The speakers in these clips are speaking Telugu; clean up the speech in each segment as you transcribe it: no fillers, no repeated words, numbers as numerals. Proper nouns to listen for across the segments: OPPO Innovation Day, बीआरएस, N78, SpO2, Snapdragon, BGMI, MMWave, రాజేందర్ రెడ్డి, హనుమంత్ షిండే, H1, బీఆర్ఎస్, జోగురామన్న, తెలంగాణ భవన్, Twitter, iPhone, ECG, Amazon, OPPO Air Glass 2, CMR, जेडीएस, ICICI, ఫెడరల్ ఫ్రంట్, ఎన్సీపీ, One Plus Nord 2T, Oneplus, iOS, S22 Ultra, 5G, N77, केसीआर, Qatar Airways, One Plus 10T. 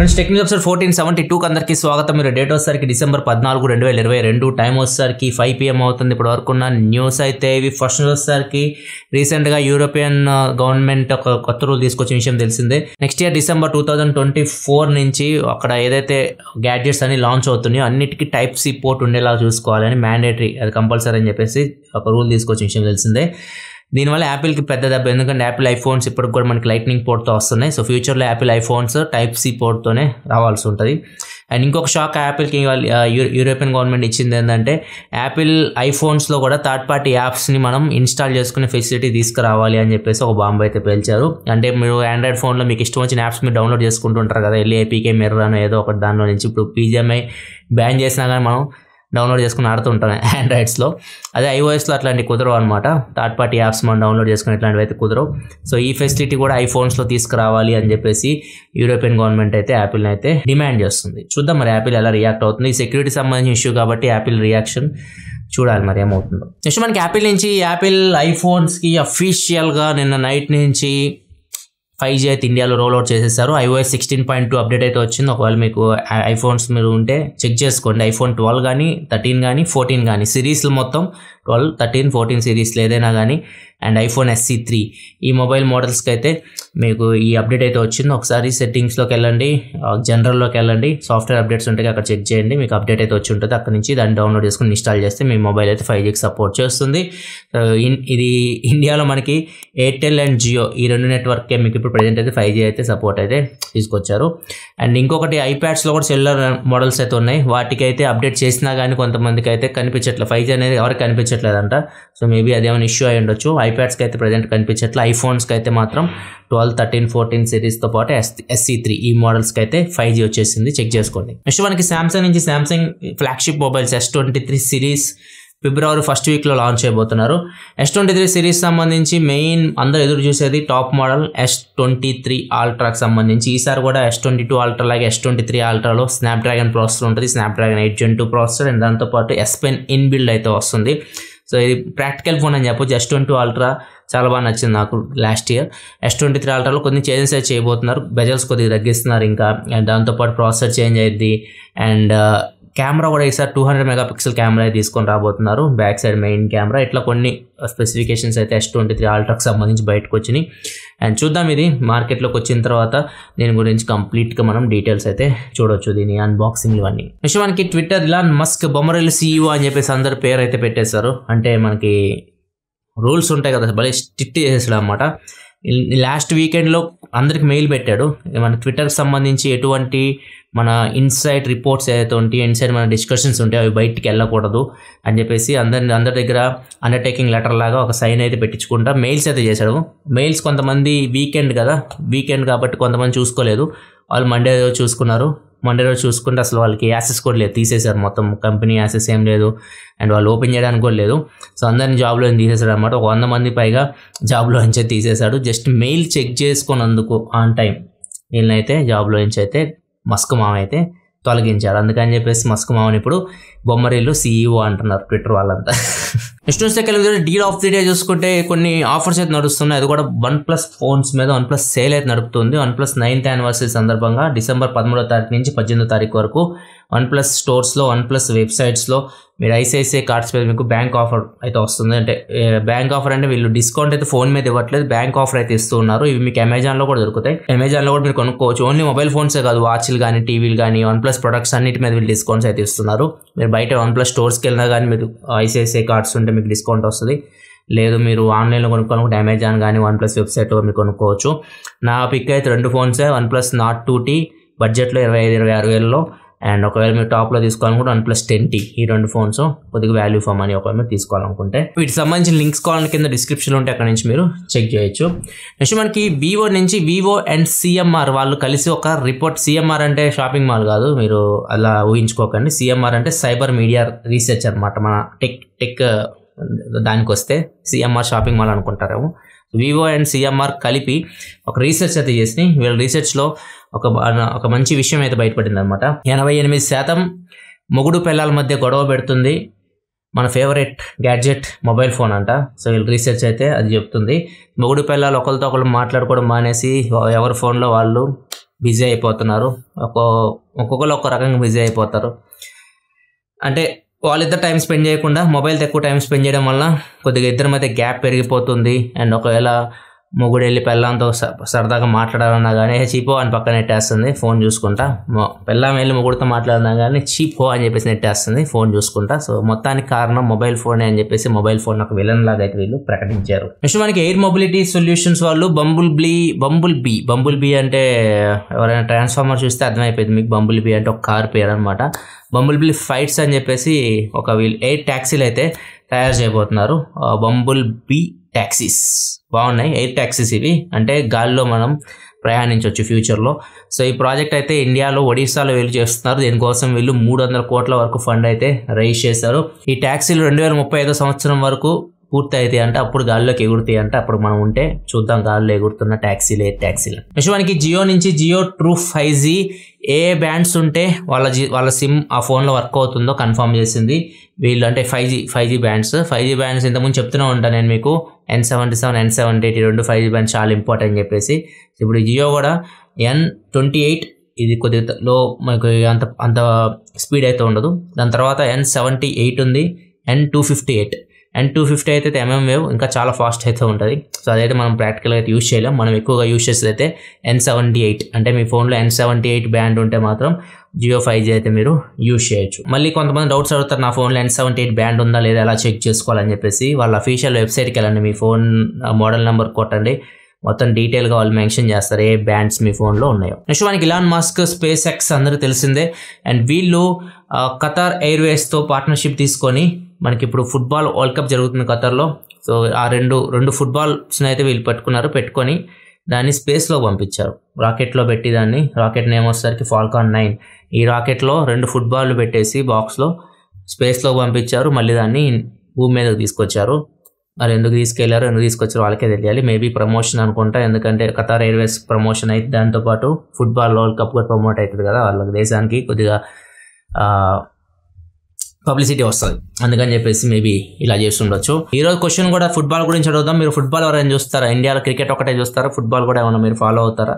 फ्रेंड्स टेक्नो सर 1472 के अंदर की स्वागत मेरे डेट वस्तार की डिसेंबर 14, 2022 टाइम वस्तार की 5 PM अवतनी इप्ड वरक न्यूस अभी फर्स्ट वस्तार की रीसेंट यूरोपियन गवर्नमेंट कत्त रूल तीसुकोच्चिन विषयम तेलिसिंदे। नेक्स्ट इयर डिसेंबर 2024 नुंची अक्कड एदैते गैजेट्स अन्नी लॉन्च अवुतुन्नायो अन्निटिकी टाइप सी पोर्ट उंडेला चूसुकोवाలని मैंडेटरी अदि कंपल्सरी अनि चेप्पेसी ओक रूल तीसुकोच्चिन विषयम तेलिसिंदे। దీని వల్ల యాపిల్ కి పెద్ద దెబ్బ, ఎందుకంటే యాపిల్ ఐఫోన్స్ ఇప్పటికి కూడా మనకి లైట్నింగ్ పోర్ట్ తో వస్తున్నాయి. సో ఫ్యూచర్ లో Apple iPhones type C port తోనే రావాల్సి ఉంటుంది. అండ్ ఇంకొక షాక్ యాపిల్ కి యూరోపియన్ గవర్నమెంట్ ఇచ్చింది ఏంటంటే యాపిల్ ఐఫోన్స్ లో కూడా థర్డ్ పార్టీ యాప్స్ ని మనం ఇన్స్టాల్ చేసుకునే ఫెసిలిటీ తీసుకురావాలి అని చెప్పేసి ఒక బాంబ్ అయితే పేల్చారు. అంటే మీరు ఆండ్రాయిడ్ ఫోన్ లో మీకు ఇష్టం వచ్చిన యాప్స్ మీరు డౌన్లోడ్ చేసుకుంటూ ఉంటారు కదా, ఎల్లి ఏపీకే మిర్రర్ అని ఏదో ఒకటి దానిలో నుంచి. ఇప్పుడు BGMI బ్యాన్ చేసినా కానీ మనం డౌన్లోడ్ చేసుకుని ఆడుతుంటాను ఆండ్రాయిడ్స్లో, అదే ఐఓఎస్లో అట్లాంటి కుదరవు అనమాట. థర్డ్ పార్టీ యాప్స్ మనం డౌన్లోడ్ చేసుకుని ఇట్లాంటివి అయితే కుదరవు. సో ఈ ఫెసిలిటీ కూడా ఐఫోన్స్లో తీసుకురావాలి అని చెప్పేసి యూరోపియన్ గవర్నమెంట్ అయితే యాపిల్ని అయితే డిమాండ్ చేస్తుంది. చూద్దాం మరి యాపిల్ ఎలా రియాక్ట్ అవుతుంది. ఈ సెక్యూరిటీ సంబంధించిన ఇష్యూ కాబట్టి యాపిల్ రియాక్షన్ చూడాలి మరి ఏమవుతుందో. నెక్స్ట్ మనకి యాపిల్ నుంచి యాపిల్ ఐఫోన్స్కి అఫీషియల్గా నిన్న నైట్ నుంచి 5G అయితే ఇండియాలో రోల్ అవుట్ చేసేసారు. iOS 16.2 అప్డేట్ అయితే వచ్చింది. ఒకవేళ మీకు ఐఫోన్స్ మీరు ఉంటే చెక్ చేసుకోండి. iPhone 12 కానీ 13 కానీ 14 కానీ సిరీస్లు మొత్తం 12, 13, 14 సిరీస్లు ఏదైనా కానీ అండ్ iPhone SE 3 ఈ మొబైల్ మోడల్స్కి అయితే మీకు ఈ అప్డేట్ అయితే వచ్చింది. ఒకసారి సెట్టింగ్స్లోకి వెళ్ళండి, జనరల్లోకి వెళ్ళండి, సాఫ్ట్వేర్ అప్డేట్స్ ఉంటాయి అక్కడ చెక్ చేయండి. మీకు అప్డేట్ అయితే వచ్చి ఉంటుంది. అక్కడ నుంచి దాన్ని డౌన్లోడ్ చేసుకుని ఇన్స్టాల్ చేస్తే మీ మొబైల్ అయితే 5Gకి సపోర్ట్ చేస్తుంది. ఇది ఇండియాలో మనకి ఎయిర్టెల్ అండ్ జియో ఈ రెండు నెట్వర్క్కే మీకు ఇప్పుడు ప్రజెంట్ అయితే 5G అయితే సపోర్ట్ అయితే తీసుకొచ్చారు. అండ్ ఇంకొకటి ఐప్యాడ్స్లో కూడా సెల్యులర్ మోడల్స్ అయితే ఉన్నాయి. వాటికి అయితే అప్డేట్ చేసినా కానీ కొంతమందికి అయితే కనిపించట్లేదు. 5G అనేది ఎవరికి కనిపించట్లేదంట. సో మేబీ అదేమైనా ఇష్యూ అయి ఉండొచ్చు. ఐప్యాడ్స్కి అయితే ప్రజెంట్ కనిపించట్లేదు. ఐఫోన్స్కి అయితే మాత్రం 12, 13, 14 సిరీస్తో పాటు SE 3 ఈ మోడల్స్కి అయితే 5G వచ్చేసింది. చెక్ చేసుకోండి. నెక్స్ట్ మనకి శాంసంగ్ నుంచి Samsung flagship mobiles S23 series February 1st week launch అయిపోతున్నారు. S23 సిరీస్ సంబంధించి మెయిన్ అందరూ ఎదురు చూసేది టాప్ మోడల్ S23 Ultraకి సంబంధించి. ఈసారి కూడా S22 Ultra లాగే S23 Ultraలో స్నాప్డ్రాగన్ ప్రాసెసర్ ఉంటుంది. Snapdragon 8 Gen 2 ప్రాసెసర్ అండ్ దాంతోపాటు S Pen ఇన్బిల్డ్ అయితే వస్తుంది. సో ఇది ప్రాక్టికల్ ఫోన్ అని చెప్పొచ్చు. S22 Ultra చాలా బాగా నచ్చింది నాకు లాస్ట్ ఇయర్. S23 Ultraలో కొన్ని చేంజెస్ అయితే చేయబోతున్నారు. బెజల్స్ కొద్దిగా తగ్గిస్తున్నారు ఇంకా, అండ్ దాంతోపాటు ప్రాసెసర్ చేంజ్ అయ్యింది. అండ్ కెమెరా కూడా ఈసారి 200 MP కెమెరా తీసుకొని రాబోతున్నారు. బ్యాక్ సైడ్ మెయిన్ కెమెరా ఇట్లా కొన్ని స్పెసిఫికేషన్స్ అయితే S23 Ultraకి సంబంధించి బయటకు వచ్చినాయి. అండ్ చూద్దాం ఇది మార్కెట్లోకి వచ్చిన తర్వాత దీని గురించి కంప్లీట్గా మనం డీటెయిల్స్ అయితే చూడొచ్చు, దీని అన్బాక్సింగ్ ఇవన్నీ. నెక్స్ట్ మనకి ట్విట్టర్ ఇలాన్ మస్క్ బొమ్మరైల్ CEO అని చెప్పేసి అందరు పేరు అయితే పెట్టేశారు. అంటే మనకి రూల్స్ ఉంటాయి కదా, భలే స్ట్రిక్ట్ చేసేసాడు అనమాట. లాస్ట్ వీకెండ్లో అందరికి మెయిల్ పెట్టాడు. మన ట్విట్టర్కి సంబంధించి ఎటువంటి మన ఇన్సైడ్ రిపోర్ట్స్ ఏదైతే ఉంటాయి, ఇన్సైడ్ మన డిస్కషన్స్ ఉంటాయి, అవి బయటికి వెళ్ళకూడదు అని చెప్పేసి అందరి దగ్గర అండర్టేకింగ్ లెటర్ లాగా ఒక సైన్ అయితే పెట్టించుకుంటా మెయిల్స్ అయితే చేశాడు. మెయిల్స్ కొంతమంది వీకెండ్ కదా, వీకెండ్ కాబట్టి కొంతమంది చూసుకోలేదు. వాళ్ళు మండే రోజు చూసుకున్నారు. మండే రోజు చూసుకుంటే అసలు వాళ్ళకి యాసెస్ కూడా లేదు, తీసేశారు. మొత్తం కంపెనీ యాసెస్ ఏం లేదు అండ్ వాళ్ళు ఓపెన్ చేయడానికి కూడా లేదు. సో అందరిని జాబ్లో తీసేశాడు అనమాట. 100 మంది పైగా జాబ్లో నుంచి తీసేశాడు. జస్ట్ మెయిల్ చెక్ చేసుకున్నందుకు ఆన్ టైం వీళ్ళనైతే జాబ్లో నుంచి అయితే మస్క్ మామ అయితే తొలగించారు. అందుకని చెప్పేసి మస్క్ మామని ఇప్పుడు బొమ్మరీలు CEO అంటున్నారు ట్విట్టర్ వాళ్ళంతా. నెక్స్ట్ వచ్చేసరికి డీల్ ఆఫ్ ది డే చూసుకుంటే కొన్ని ఆఫర్స్ అయితే నడుస్తున్నాయి. అది కూడా వన్ ప్లస్ ఫోన్స్ మీద వన్ ప్లస్ సేల్ అయితే నడుపుతుంది. One Plus 9th anniversary సందర్భంగా December 13వ తారీఖు నుంచి 18వ తారీఖు వరకు వన్ ప్లస్ స్టోర్స్లో, వన్ ప్లస్ వెబ్సైట్స్లో మీరు ICICI కార్డ్స్ మీద మీకు బ్యాంక్ ఆఫర్ అయితే వస్తుంది. అంటే బ్యాంక్ ఆఫర్ అంటే వీళ్ళు డిస్కౌంట్ అయితే ఫోన్ మీద ఇవ్వట్లేదు, బ్యాంక్ ఆఫర్ అయితే ఇస్తున్నారు. ఇవి మీకు అమెజాన్లో కూడా దొరుకుతాయి. అమెజాన్లో కూడా మీరు కొనుక్కోవచ్చు. ఓన్లీ మొబైల్ ఫోన్సే కాదు, వాచ్లు కానీ, టీవీలు కానీ, వన్ ప్లస్ ప్రొడక్ట్స్ అన్నిటి మీద వీళ్ళు డిస్కౌంట్స్ అయితే ఇస్తున్నారు. మీరు బయట వన్ ప్లస్ స్టోర్స్కి వెళ్ళినా కానీ మీరు ICICI కార్డ్స్ ఉంటే మీకు డిస్కౌంట్ వస్తుంది. లేదు మీరు ఆన్లైన్లో కొనుక్కోవాలనుకుంటే అమెజాన్ కానీ, వన్ ప్లస్ వెబ్సైట్ మీరు కొనుక్కోవచ్చు. నా పిక్ అయితే 2 ఫోన్సే One Plus Nord 2T బడ్జెట్లో 25,000-26,000 అండ్ ఒకవేళ మీరు టాప్లో తీసుకోవాలనుకుంటే One Plus 10T ఈ 2 ఫోన్స్ కొద్దిగా వాల్యూ ఫామ్ అని ఒకవేళ మీరు తీసుకోవాలనుకుంటే వీటికి సంబంధించిన లింక్స్ కాల్ కింద డిస్క్రిప్షన్లో ఉంటే అక్కడ నుంచి మీరు చెక్ చేయొచ్చు. నెక్స్ట్ మనకి వివో నుంచి వివో అండ్ CMR వాళ్ళు కలిసి ఒక రిపోర్ట్. CMR అంటే షాపింగ్ మాల్ కాదు, మీరు అలా ఊహించుకోకండి. CMR అంటే సైబర్ మీడియా రీసెర్చ్ అనమాట. మన టెక్ దానికి వస్తే CMR షాపింగ్ మాల్ అనుకుంటారేమో. వివో అండ్ CMR కలిపి ఒక రీసెర్చ్ అయితే చేసి వీళ్ళ రీసెర్చ్లో ఒక మంచి విషయం అయితే బయటపడింది అనమాట. 88% మొగుడు పిల్లల మధ్య గొడవ పెడుతుంది మన ఫేవరెట్ గ్యాడ్జెట్ మొబైల్ ఫోన్ అంట. సో వీళ్ళ రీసెర్చ్ అయితే అది చెప్తుంది. మొగుడు పిల్లలు ఒకరితో ఒకరు మాట్లాడుకోవడం మానేసి ఎవరి ఫోన్లో వాళ్ళు బిజీ అయిపోతున్నారు, ఒక్కొక్కరు ఒక్క రకంగా బిజీ అయిపోతారు. అంటే వాళ్ళిద్దరు టైం స్పెండ్ చేయకుండా మొబైల్తో ఎక్కువ టైం స్పెండ్ చేయడం వల్ల కొద్దిగా ఇద్దరి మధ్య గ్యాప్ పెరిగిపోతుంది. అండ్ ఒకవేళ మొగుడు వెళ్ళి పెళ్ళాంతో సరదాగా మాట్లాడాలన్నా కానీ చీపో అని పక్కన నెట్టేస్తుంది ఫోన్ చూసుకుంటా, పెళ్ళాం వెళ్ళి మొగుడితో మాట్లాడినా కానీ చీపో అని చెప్పేసి నెట్టేస్తుంది ఫోన్ చూసుకుంటా. సో మొత్తానికి కారణం మొబైల్ ఫోనే అని చెప్పేసి మొబైల్ ఫోన్ ఒక విలన్ లాగా అయితే వీళ్ళు ప్రకటించారు. నెక్స్ట్ మనకి ఎయిర్ మొబిలిటీ సొల్యూషన్స్ వాళ్ళు బంబుల్ బీ అంటే ఎవరైనా ట్రాన్స్ఫార్మర్ చూస్తే అర్థమైపోయింది మీకు, బంబుల్ బీ అంటే ఒక కార్ పేరు అనమాట. బంబుల్ బీ ఫ్లైట్స్ అని చెప్పేసి ఒక వీళ్ళు ఎయిర్ ట్యాక్సీలు అయితే తయారు చేయబోతున్నారు. బంబుల్ బీ ట్యాక్సీస్ బాగున్నాయి, ఎయిర్ ట్యాక్సీస్ ఇవి, అంటే గాల్లో మనం ప్రయాణించవచ్చు ఫ్యూచర్లో. సో ఈ ప్రాజెక్ట్ అయితే ఇండియాలో ఒడిశాలో వీళ్ళు చేస్తున్నారు. దీనికోసం వీళ్ళు 300 కోట్ల వరకు ఫండ్ అయితే రైజ్ చేశారు. ఈ ట్యాక్సీలు 2035 సంవత్సరం వరకు పూర్తి అవుతాయి అంటే అప్పుడు గాల్లోకి ఎగురుతాయి అంటే అప్పుడు మనం ఉంటే చూద్దాం గాల్లో ఎగురుతున్న ట్యాక్సీలు ఎయిర్ ట్యాక్సీలు. విషయానికి జియో నుంచి జియో ట్రూ 5G ఏ బ్యాండ్స్ ఉంటే వాళ్ళ సిమ్ ఆ ఫోన్లో వర్క్ అవుతుందో కన్ఫర్మ్ చేసింది వీళ్ళు. అంటే 5G బ్యాండ్స్ ఇంతకుముందు చెప్తూనే ఉంటాను నేను మీకు, N77 N78 రెండు 5G బ్యాండ్స్ చాలా ఇంపార్టెంట్ అని చెప్పేసి. ఇప్పుడు జియో కూడా N28 ఇది కొద్దిగా లో మనకు అంత స్పీడ్ అయితే ఉండదు. దాని తర్వాత N78 ఉంది, N258 అయితే MMWave ఇంకా చాలా ఫాస్ట్ అయితే ఉంటుంది. సో అదైతే మనం ప్రాక్టికల్గా అయితే యూజ్ చేయలేం. మనం ఎక్కువగా యూజ్ చేసేది అయితే N78, అంటే మీ ఫోన్లో N78 బ్యాండ్ ఉంటే మాత్రం జియో 5G అయితే మీరు యూజ్ చేయొచ్చు. మళ్ళీ కొంతమంది డౌట్స్ అడుగుతారు నా ఫోన్లో N78 బ్యాండ్ ఉందా లేదా ఎలా చెక్ చేసుకోవాలని చెప్పేసి. వాళ్ళ అఫీషియల్ వెబ్సైట్కి వెళ్ళండి, మీ ఫోన్ మోడల్ నెంబర్ కొట్టండి, మొత్తం డీటెయిల్గా వాళ్ళు మెన్షన్ చేస్తారు ఏ బ్యాండ్స్ మీ ఫోన్లో ఉన్నాయో. నెక్స్ట్ మనకి ఇలాన్ మస్క్ స్పేస్ ఎక్స్ అందరూ తెలిసిందే. అండ్ వీళ్ళు ఖతార్ ఎయిర్వేస్తో పార్ట్నర్షిప్ తీసుకొని మనకి ఇప్పుడు ఫుట్బాల్ వరల్డ్ కప్ జరుగుతుంది ఖతార్లో. సో ఆ రెండు ఫుట్బాల్స్ని అయితే వీళ్ళు పెట్టుకొని దాన్ని స్పేస్లో పంపించారు, రాకెట్లో పెట్టి దాన్ని, రాకెట్ నేమ్ వచ్చేసరికి Falcon 9. ఈ రాకెట్లో 2 ఫుట్బాల్లు పెట్టేసి బాక్స్లో స్పేస్లో పంపించారు, మళ్ళీ దాన్ని భూమి మీదకి తీసుకొచ్చారు. మరి ఎందుకు తీసుకొచ్చారు వాళ్ళకే తెలియాలి. మేబీ ప్రమోషన్ అనుకుంటా, ఎందుకంటే ఖతార్ ఎయిర్వేస్ ప్రమోషన్ అయితే దాంతోపాటు ఫుట్బాల్ వరల్డ్ కప్ కూడా ప్రమోట్ అవుతుంది కదా, వాళ్ళ దేశానికి కొద్దిగా పబ్లిసిటీ వస్తుంది అందుకని చెప్పేసి మేబీ ఇలా చేస్తుండొచ్చు. ఈరోజు క్వశ్చన్ కూడా ఫుట్బాల్ గురించి అడుగుదాం. మీరు ఫుట్బాల్ ఎవరైనా చూస్తారా? ఇండియాలో క్రికెట్ ఒకటే చూస్తారా? ఫుట్బాల్ కూడా ఏమైనా మీరు ఫాలో అవుతారా?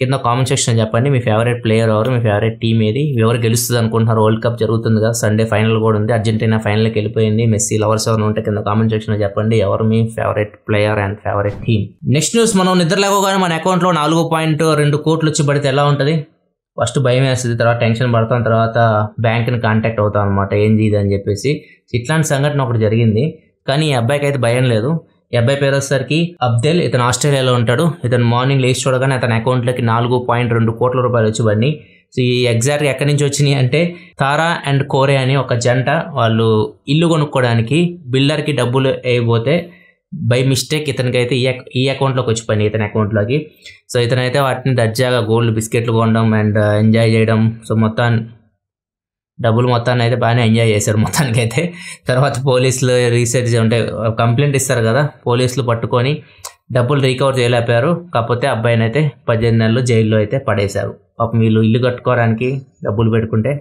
కింద కామెంట్ సెక్షన్ చెప్పండి మీ ఫేవరెట్ ప్లేయర్ ఎవరు, మీ ఫేవరెట్ టీమ్ ఏది, ఎవరు గెలుస్తుంది అనుకుంటున్నారు? వరల్డ్ కప్ జరుగుతుంది కదా, సండే ఫైనల్ కూడా ఉంది, అర్జెంటీనా ఫైనల్కి వెళ్ళిపోయింది. మెస్సీ లవర్స్ ఎవరు ఉంటే కింద కామెంట్ సెక్షన్లో చెప్పండి ఎవరు మీ favourite player and favourite team. Next news, మనం నిద్రలేకోగానే మన అకౌంట్లో 4.2 కోట్లు వచ్చి పడితే ఎలా ఉంటుంది? ఫస్ట్ భయం వేస్తుంది, తర్వాత టెన్షన్ పడతాం, తర్వాత బ్యాంక్ని కాంటాక్ట్ అవుతాం అనమాట ఏంది ఇది అని చెప్పేసి. ఇట్లాంటి సంఘటన ఒకటి జరిగింది, కానీ ఈ అబ్బాయికి అయితే భయం లేదు. ఈ అబ్బాయి పేరు వచ్చేసరికి అబ్దెల్, ఇతను ఆస్ట్రేలియాలో ఉంటాడు. ఇతను మార్నింగ్ లేచి చూడగానే అతని అకౌంట్లోకి 4.2 కోట్ల రూపాయలు వచ్చి పడినాయి. సో ఈ ఎగ్జాక్ట్గా ఎక్కడి నుంచి వచ్చినాయి అంటే తారా అండ్ కోరే అని ఒక జంట వాళ్ళు ఇల్లు కొనుక్కోవడానికి బిల్డర్కి డబ్బులు వేయబోతే బై మిస్టేక్ ఇతనికైతే ఈ అకౌంట్లోకి వచ్చిపోయినాయి, ఇతని అకౌంట్లోకి. సో ఇతనైతే వాటిని దర్జాగా గోల్డ్ బిస్కెట్లు కొనడం అండ్ ఎంజాయ్ చేయడం. సో మొత్తాన్ని డబ్బులు మొత్తాన్ని అయితే బాగానే ఎంజాయ్ చేశారు మొత్తానికైతే. తర్వాత పోలీసులు రీసెర్చ్ అంటే కంప్లైంట్ ఇస్తారు కదా, పోలీసులు పట్టుకొని డబ్బులు రికవర్ చేయలేకపోయారు. కాకపోతే అబ్బాయిని అయితే 18 నెలలు జైల్లో అయితే పడేశారు. పాపం వీళ్ళు ఇల్లు కట్టుకోవడానికి డబ్బులు పెట్టుకుంటే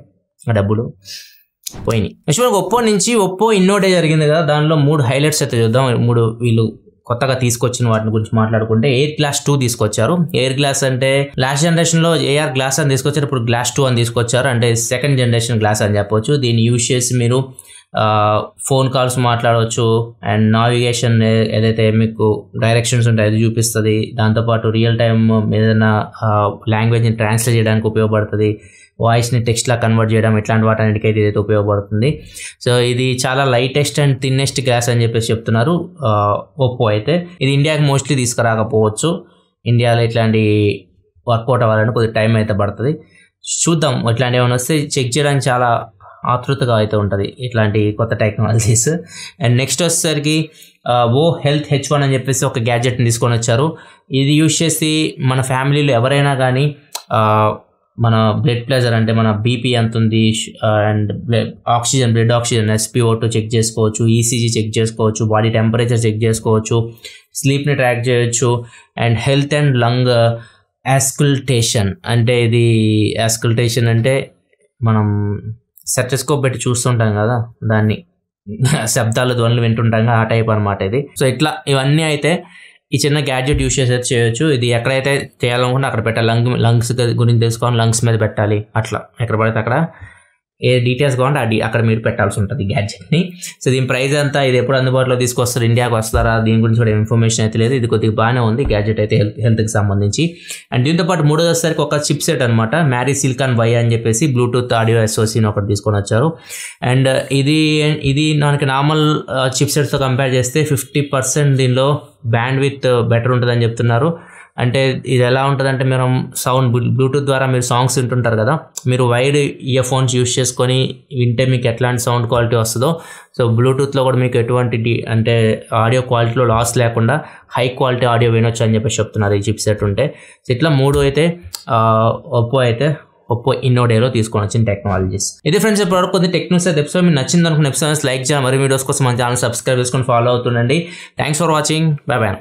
ఆ డబ్బులు పోయినాయి. నెక్స్ట్ మనకు ఒప్పో నుంచి ఒప్పో ఇన్నోడే జరిగింది కదా, దానిలో 3 హైలైట్స్ అయితే చూద్దాం. 3 వీళ్ళు కొత్తగా తీసుకొచ్చిన వాటిని గురించి మాట్లాడుకుంటే Air Glass 2 తీసుకొచ్చారు. ఎయిర్ గ్లాస్ అంటే లాస్ట్ జనరేషన్లో AR గ్లాస్ అని తీసుకొచ్చారు, ఇప్పుడు Glass 2 అని తీసుకొచ్చారు, అంటే 2nd generation గ్లాస్ అని చెప్పవచ్చు. దీన్ని యూజ్ చేసి మీరు ఫోన్ కాల్స్ మాట్లాడవచ్చు అండ్ నావిగేషన్ ఏదైతే మీకు డైరెక్షన్స్ ఉంటాయో అది చూపిస్తుంది. దాంతోపాటు రియల్ టైమ్ ఏదైనా లాంగ్వేజ్ని ట్రాన్స్లేట్ చేయడానికి ఉపయోగపడుతుంది, వాయిస్ని టెక్స్ట్లా కన్వర్ట్ చేయడం ఇట్లాంటి వాటన్నిటికైతే ఇదైతే ఉపయోగపడుతుంది. సో ఇది చాలా లైటెస్ట్ అండ్ థిన్నెస్ట్ గ్లాస్ అని చెప్పేసి చెప్తున్నారు ఒప్పో అయితే. ఇది ఇండియాకి మోస్ట్లీ తీసుకురాకపోవచ్చు, ఇండియాలో ఇట్లాంటి వర్కౌట్ అవ్వాలంటే కొద్దిగా టైం అయితే పడుతుంది. చూద్దాం ఇట్లాంటివి ఏమైనా వస్తే చెక్ చేయడానికి చాలా ఆతృతగా అయితే ఉంటుంది ఇట్లాంటి కొత్త టెక్నాలజీస్. అండ్ నెక్స్ట్ వచ్చేసరికి Oppo Health H1 అని చెప్పేసి ఒక గ్యాడ్జెట్ని తీసుకొని వచ్చారు. ఇది యూజ్ చేసి మన ఫ్యామిలీలో ఎవరైనా కానీ మన బ్లడ్ ప్రెషర్ అంటే మన బీపీ ఎంత ఉంది and blood oxygen SpO2 check చేసుకోవచ్చు, ECG చెక్ చేసుకోవచ్చు, బాడీ టెంపరేచర్ చెక్ చేసుకోవచ్చు, స్లీప్ని ట్రాక్ చేయొచ్చు and health and lung auscultation అంటే ఇది యాస్కుల్టేషన్ అంటే మనం సెటెస్కోప్ పెట్టి చూస్తుంటాం కదా దాన్ని, శబ్దాలు ధ్వనులు వింటుంటాం కదా ఆ టైప్ అనమాట ఇది. సో ఇట్లా ఇవన్నీ అయితే ఈ చిన్న గ్యాడ్జెట్ యూస్ చేసి చేయొచ్చు. ఇది ఎక్కడైతే చేయాలనుకుంటే అక్కడ పెట్టాలి, లంగ్స్ గురించి తెలుసుకొని లంగ్స్ మీద పెట్టాలి, అట్లా ఎక్కడ పడితే అక్కడ ఏ డీటెయిల్స్ కావాలంటే అది అక్కడ మీరు పెట్టాల్సి ఉంటుంది గ్యాడ్జెట్ని. సో దీని ప్రైస్ అంతా, ఇది ఎప్పుడు అందుబాటులో తీసుకొస్తారు, ఇండియాకి వస్తారా, దీని గురించి కూడా ఇన్ఫర్మేషన్ అయితే లేదు. ఇది కొద్దిగా బాగానే ఉంది గ్యాడ్జెట్ అయితే హెల్త్కి సంబంధించి. అండ్ దీంతో పాటు మూడోసారికి ఒక చిప్ సెట్ అనమాట, మ్యారీ సిలికాన్ వై అని చెప్పేసి బ్లూటూత్ ఆడియో ఎస్ఓసీని ఒకటి తీసుకొని వచ్చారు. అండ్ ఇది మనకి నార్మల్ చిప్ సెట్స్తో కంపేర్ చేస్తే 50% దీనిలో బ్యాండ్ విత్ బెటర్ ఉంటుందని చెప్తున్నారు. అంటే ఇది ఎలా ఉంటుందంటే, మనం సౌండ్ బ్లూటూత్ ద్వారా మీరు సాంగ్స్ వింటుంటారు కదా, మీరు వైర్ ఇయర్ ఫోన్స్ యూస్ చేసుకొని వింటే మీకు ఎట్లాంటి సౌండ్ క్వాలిటీ వస్తుందో, సో బ్లూటూత్లో కూడా మీకు ఎటువంటి అంటే ఆడియో క్వాలిటీలో లాస్ లేకుండా హై క్వాలిటీ ఆడియో వినొచ్చు అని చెప్పేసి చెప్తున్నారు ఈ చిప్ సెట్ ఉంటే. సో ఇట్లా మూడు అయితే ఒప్పో ఇన్నోడేలో తీసుకొని వచ్చిన టెక్నాలజీస్. ఇది ఫ్రెండ్స్ ప్రోడక్ట్ కొద్ది టెక్నిక్స్ అయితే ఎపిసోడ్. మీరు నచ్చింది అనుకున్న ఎపిసోడ్స్ లైక్ చేయాలి, మరి వీడియోస్ కోసం మన ఛానల్ సబ్స్క్రైబ్ చేసుకొని ఫాలో అవుతుండండి. Thanks for watching, bye by.